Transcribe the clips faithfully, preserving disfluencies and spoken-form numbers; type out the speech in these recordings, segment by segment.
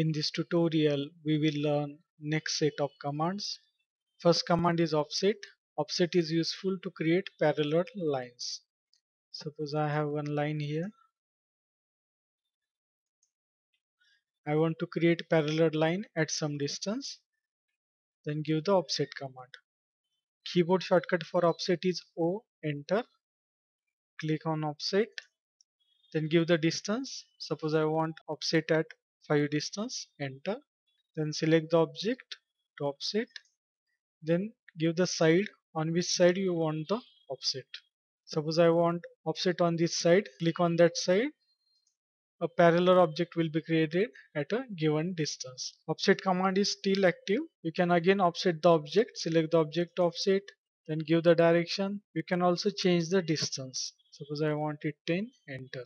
In this tutorial we will learn next set of commands. First command is offset. Offset is useful to create parallel lines. Suppose I have one line here. I want to create parallel line at some distance. Then give the offset command. Keyboard shortcut for offset is O, enter. Click on offset. Then give the distance. Suppose I want offset at five distance, enter. Then select the object to offset. Then give the side, on which side you want the offset. Suppose I want offset on this side, click on that side. A parallel object will be created at a given distance. Offset command is still active. You can again offset the object. Select the object to offset, then give the direction. You can also change the distance. Suppose I want it ten, enter.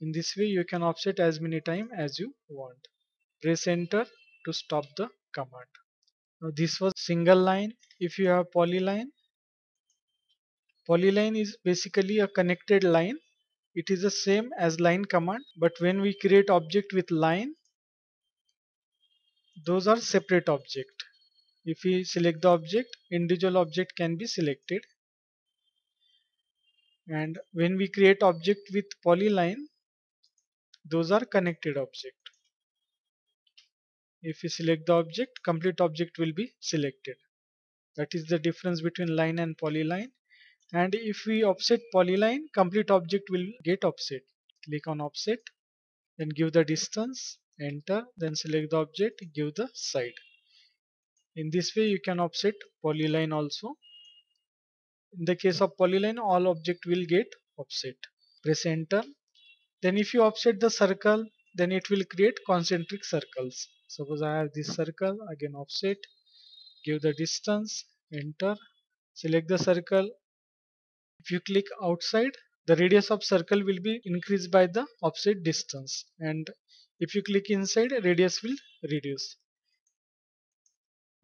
In this way you can offset as many times as you want. Press enter to stop the command. Now this was single line. If you have polyline, polyline is basically a connected line. It is the same as line command, but when we create object with line, those are separate object. If we select the object, individual object can be selected. And when we create object with polyline, those are connected object. If we select the object, complete object will be selected. That is the difference between line and polyline. And if we offset polyline, complete object will get offset. Click on offset, then give the distance, enter, then select the object, give the side. In this way you can offset polyline also. In the case of polyline, all object will get offset. Press enter. Then if you offset the circle, then it will create concentric circles. Suppose I have this circle, again offset, give the distance, enter, select the circle. If you click outside, the radius of circle will be increased by the offset distance, and if you click inside, radius will reduce.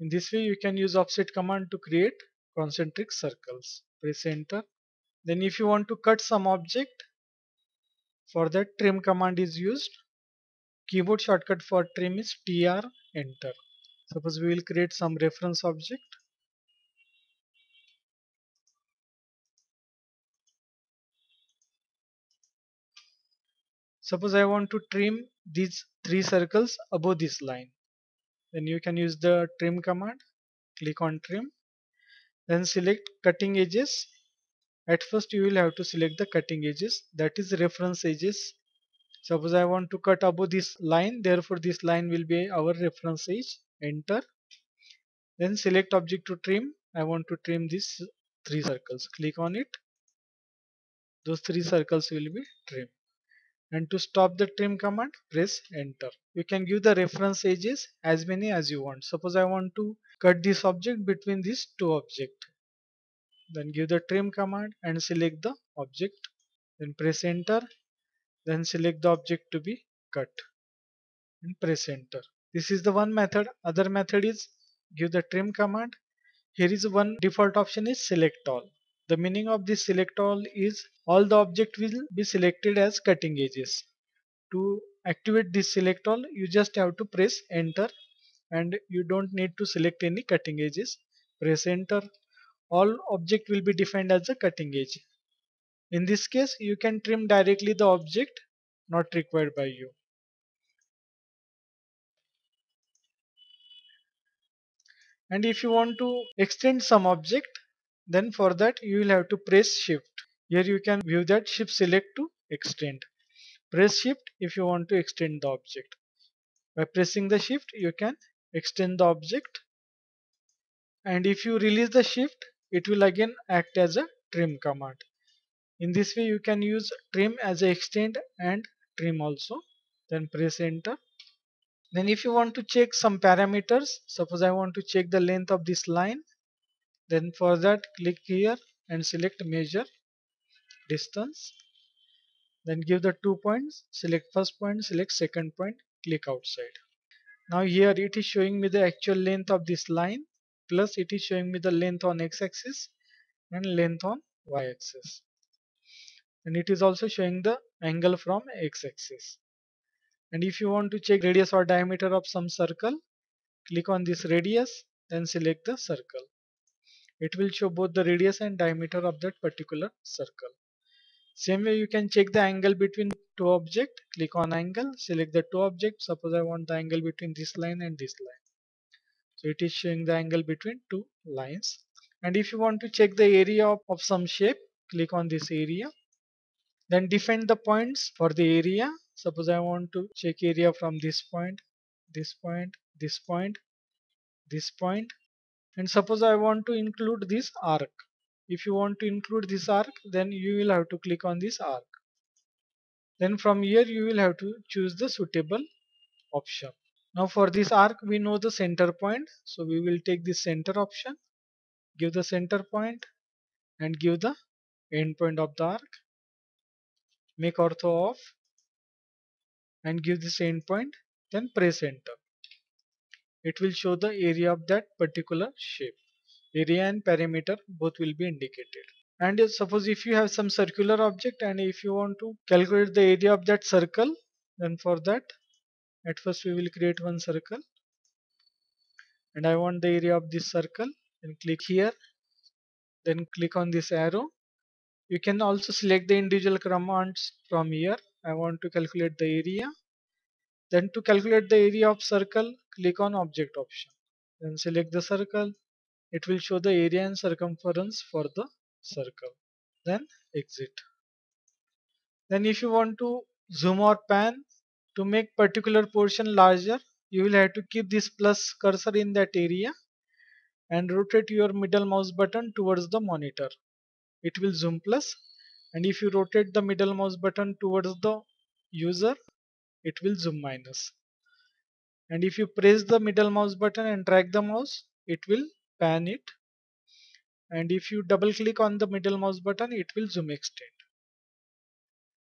In this way you can use offset command to create concentric circles. Press enter. Then if you want to cut some object, for that trim command is used. Keyboard shortcut for trim is T R, enter. Suppose we will create some reference object. Suppose I want to trim these three circles above this line. Then you can use the trim command. Click on trim. Then select cutting edges. At first you will have to select the cutting edges, that is reference edges. Suppose I want to cut above this line, therefore this line will be our reference edge. Enter. Then select object to trim. I want to trim these three circles. Click on it. Those three circles will be trimmed. And to stop the trim command, press enter. You can give the reference edges as many as you want. Suppose I want to cut this object between these two objects. Then give the trim command and select the object. Then press enter. Then select the object to be cut. And press enter. This is the one method. Other method is give the trim command. Here is one default option is select all. The meaning of this select all is all the object will be selected as cutting edges. To activate this select all, you just have to press enter and you don't need to select any cutting edges. Press enter. All object will be defined as a cutting edge. In this case, you can trim directly the object not required by you. And if you want to extend some object, then for that you will have to press shift. Here you can view that shift select to extend. Press shift if you want to extend the object. By pressing the shift you can extend the object, and if you release the shift it will again act as a trim command. In this way you can use trim as a extend and trim also. Then press enter. Then if you want to check some parameters, suppose I want to check the length of this line. Then for that click here and select measure distance. Then give the two points. Select first point, select second point, click outside. Now here it is showing me the actual length of this line, plus it is showing me the length on x-axis and length on y-axis. And it is also showing the angle from x-axis. And if you want to check radius or diameter of some circle, click on this radius, then select the circle. It will show both the radius and diameter of that particular circle. Same way you can check the angle between two objects. Click on angle, select the two objects. Suppose I want the angle between this line and this line. So it is showing the angle between two lines. And if you want to check the area of, of some shape, click on this area. Then define the points for the area. Suppose I want to check area from this point, this point, this point, this point. And suppose I want to include this arc. If you want to include this arc, then you will have to click on this arc. Then from here you will have to choose the suitable option. Now for this arc we know the center point. So we will take the center option, give the center point and give the end point of the arc. Make ortho of and give this end point, then press enter. It will show the area of that particular shape. Area and perimeter both will be indicated. And suppose if you have some circular object and if you want to calculate the area of that circle, then for that at first we will create one circle and I want the area of this circle, then click here, then click on this arrow. You can also select the individual commands from here. I want to calculate the area. Then to calculate the area of circle, click on object option. Then select the circle. It will show the area and circumference for the circle. Then exit. Then if you want to zoom or pan, to make particular portion larger, you will have to keep this plus cursor in that area and rotate your middle mouse button towards the monitor. It will zoom plus. And if you rotate the middle mouse button towards the user, it will zoom minus. And if you press the middle mouse button and drag the mouse, it will pan it. And if you double click on the middle mouse button, it will zoom extend.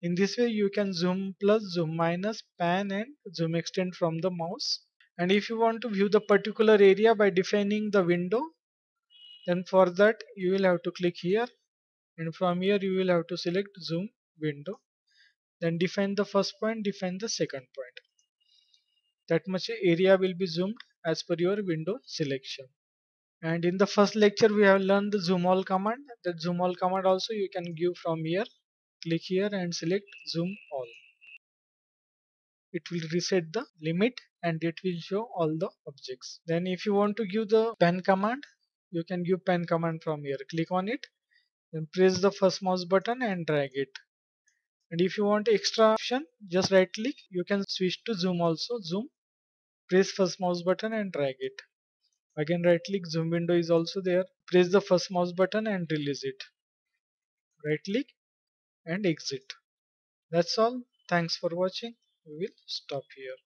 In this way you can zoom plus, zoom minus, pan and zoom extend from the mouse. And if you want to view the particular area by defining the window, then for that you will have to click here. And from here you will have to select zoom window. Then define the first point, define the second point. That much area will be zoomed as per your window selection. And in the first lecture we have learned the zoom all command. That zoom all command also you can give from here. Click here and select zoom all. It will reset the limit and it will show all the objects. Then if you want to give the pan command, you can give pan command from here. Click on it. Then press the first mouse button and drag it. And if you want extra option, just right click. You can switch to zoom also. Zoom. Press first mouse button and drag it. Again right click. Zoom window is also there. Press the first mouse button and release it. Right click and exit. That's all. Thanks for watching. We will stop here.